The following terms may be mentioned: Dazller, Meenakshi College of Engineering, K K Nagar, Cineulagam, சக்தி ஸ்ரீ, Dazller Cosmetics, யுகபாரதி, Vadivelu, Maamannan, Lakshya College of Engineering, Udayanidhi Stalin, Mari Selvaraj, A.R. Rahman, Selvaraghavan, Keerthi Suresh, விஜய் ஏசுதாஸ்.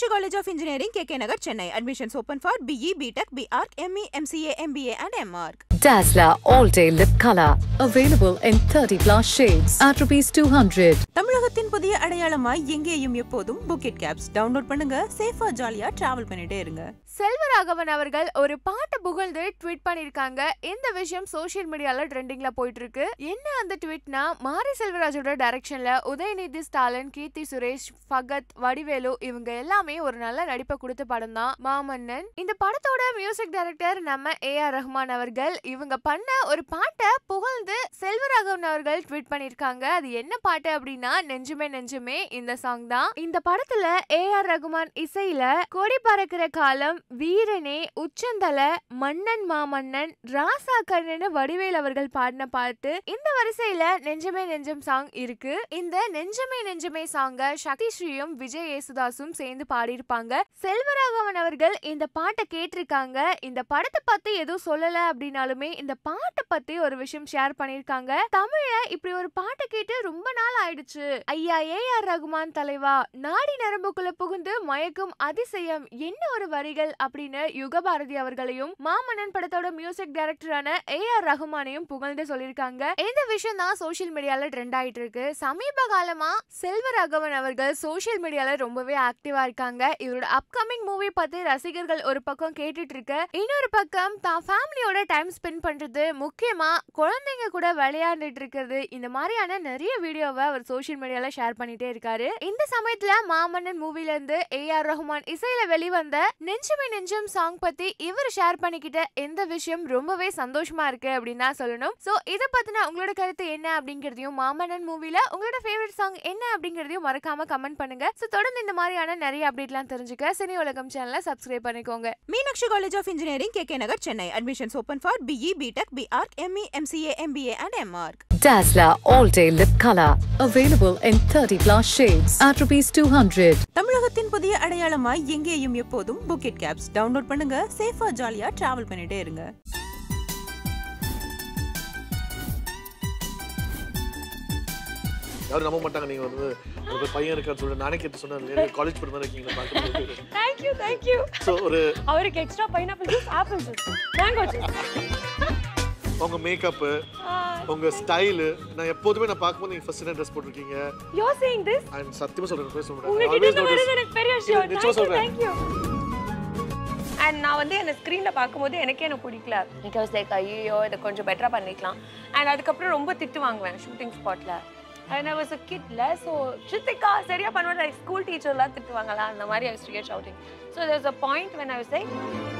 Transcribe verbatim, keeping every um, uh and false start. Lakshya College of Engineering, K K Nagar, Chennai. Admissions open for B E, B Tech, B Arch, M E, M C A, M B A and M Arch. Dazller All Day Lip Color. Available in thirty plus shades at rupees two hundred. Tamilagathin pudhiya adayalamai engeyum eppodum bucket caps. Download pannunga, safe ah jolly ah travel pannite irunga. Selvaraghavan avargal oru paata bugaldhu tweet pannirukanga. Indha vishayam social media la trending la poitirukku. Enna andha tweet na Mari Selvarajoda direction la Udayanidhi Stalin, Keerthi Suresh, Fagat, Vadivelu ivanga ellame oru nalla nadipa kudutha padam dhaan Maamannan. Indha padathoda music director nama A R Rahman avargal இவங்க பண்ண ஒரு பாட்ட புகழ்ந்து செல்வராகவன் அவர்கள் tweet பண்ணிருக்காங்க. அது என்ன பாட்டு அப்படினா நெஞ்சுமே நெஞ்சுமே இந்த சாங் தான். இந்த படத்துல ஏ ஆர் ரஹ்மான் இசையில கோடி பறக்கிற காலம், வீரனே, உச்சந்தல, மன்னன் மாமன்னன், ராசா கண்ணனு வடிவேல் அவர்கள் பாடின பாட்டு. இந்த வரிசையில நெஞ்சுமே நெஞ்சம் சாங் இருக்கு. இந்த நெஞ்சுமே நெஞ்சுமே சாங்க சக்தி ஸ்ரீயும் விஜய் ஏசுதாசும் சேர்ந்து பாடியிருப்பாங்க. செல்வராகவன் அவர்கள் இந்த பாட்டை கேட்டிருக்காங்க. இந்த படத்தை பத்தி எதுவும் சொல்லல அப்படினாலும் இந்த பாட்டை பத்தி ஒரு விஷயம் ஷேர் பண்ணிருக்காங்க. தமிழ்ல இப்படி ஒரு பாட்டை கேட்டு ரொம்ப நாள் ஆயிடுச்சு. ஐயா ஏ ஆர் ரஹ்மான் தலைவா, நாடி நரம்புக்குள்ள புகுந்து மயக்கும் அதிசயம் என்ன ஒரு வரிகள் அப்படின்னு யுகபாரதி அவர்களையும் மாமன்னன் படத்தோட மியூசிக் டைரக்டரான ஏ ஆர் ரஹ்மானையும் புகழ்ந்து சொல்லியிருக்காங்க. இந்த விஷயம் தான் சோசியல் மீடியால ட்ரெண்ட் ஆயிட்டு இருக்கு. சமீப காலமா செல்வராகவன் அவர்கள் சோசியல் மீடியால ரொம்பவே ஆக்டிவா இருக்காங்க. இவரோட அப்கமிங் மூவி பத்தி ரசிகர்கள் ஒரு பக்கம் கேட்டுட்டு இருக்கு, இன்னொரு பக்கம் தான் ஃபேமிலியோட டைம் ஸ்பெண்ட் பண்றது, முக்கியமா குழந்தைங்க கூட விளையாண்டுட்டு இருக்கிறது, இந்த மாதிரியான நிறைய வீடியோவை அவர் சோசியல் மீடியால ஷேர் பண்ணிட்டே இருக்காரு. இந்த சமயத்துல மாமன்னன் மூவில இருந்து ஏ ஆர் ரஹ்மான் இசையில வெளிவந்த நெஞ்சுமே நெஞ்சும் சாங் பத்தி இவர் ஷேர் பண்ணிக்கிட்ட இந்த விஷயம் ரொம்பவே சந்தோஷமா இருக்கு அப்படின்னு தான் சொல்லணும். சோ இதை பத்தின உங்களோட கருத்து என்ன அப்படிங்கிறதையும், மாமன்னன் மூவில உங்களோட ஃபேவரட் சாங் என்ன அப்படிங்கிறதையும் மறக்காம கமெண்ட் பண்ணுங்க. சோ தொடர்ந்து இந்த மாதிரியான நிறைய அப்டேட்லாம் தெரிஞ்சுக்க சினி உலகம் சேனலை சப்ஸ்கிரைப் பண்ணிக்கோங்க. Meenakshi college of engineering, K K Nagar, Chennai. Admissions open for B E, B Tech, B Arch, M E, M C A, M B A and M Arch. Dazler All Day Lip Color. Available in thirty plus shades at rupees two hundred. Tamilagathin pudhiya adayalamai engeyum eppodum bucket caps. Download pannunga, safe ah jolly ah travel pannite irunga. யாரும் நம்ப மாட்டாங்க, நீங்க வந்து ஒரு பையன் இருக்கான்னு சொல்லிட்டு நானே கேட்டு சொன்னேன், காலேஜ் படிமா இருக்கீங்களா பார்க்கும்போது. Thank you thank you. ஸோ ஒரு அவருக்கு extra pineapple juice, apple juice, mango juice, உங்க மேக்கப்பு, உங்க ஸ்டைலு, நான் எப்போதுமே நான் பார்க்கும்போது நீங்க ஃபர்ஸ்ட் என்ன ட்ரெஸ் போட்டுருக்கீங்க. You are saying this? நான் சத்தியமா சொல்றேன், பேச முடியாது. தேங்க்யூ. அண்ட் நான் வந்து என்ன ஸ்க்ரீனில் பார்க்கும்போது எனக்கே எனக்கு பிடிக்கல. பிகாஸ் லைக் ஐயோ இதை கொஞ்சம் பெட்டராக பண்ணிக்கலாம். அண்ட் அதுக்கப்புறம் ரொம்ப திட்டு வாங்குவேன் ஷூட்டிங் ஸ்பாட்டில். And I was a kid la, so Chitika seriya panna like school teacher la tittuvaangala, and the Maria used to get shouting. So there was a point when I was like